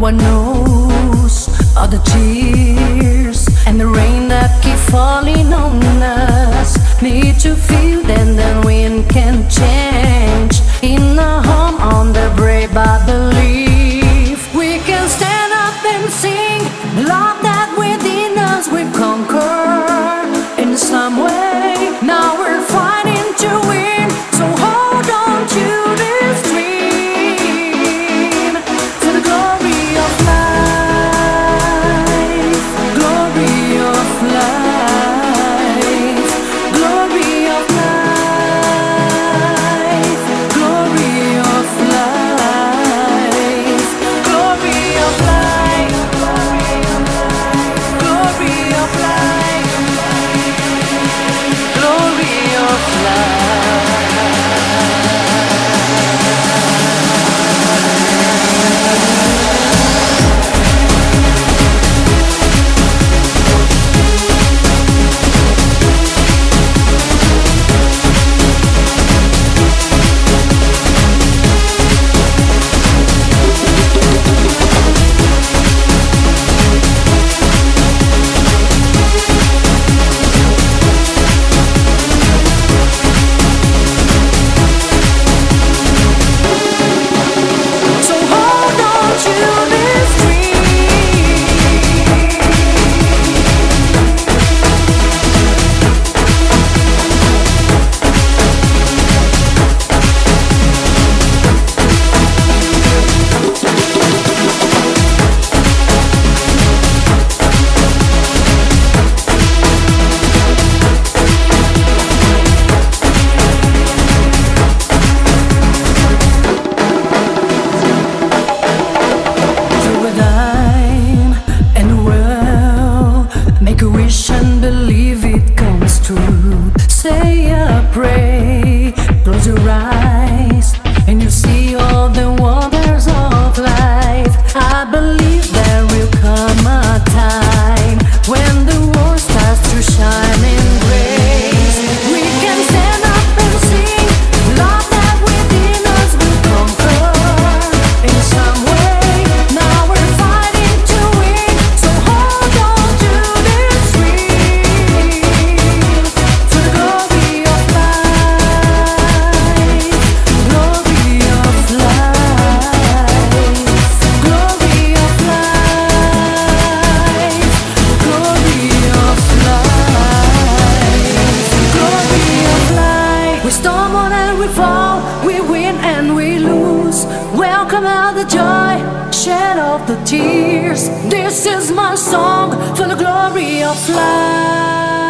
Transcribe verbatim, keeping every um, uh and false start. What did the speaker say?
one knows all the tears and the rain that keep falling on us. Need to feel that the wind can change. In a home on the brave, I believe we can stand up and sing. Love that within us we conquer in some way. Now we're fighting to win, so hold on to. Tears. This is my song for the glory of life.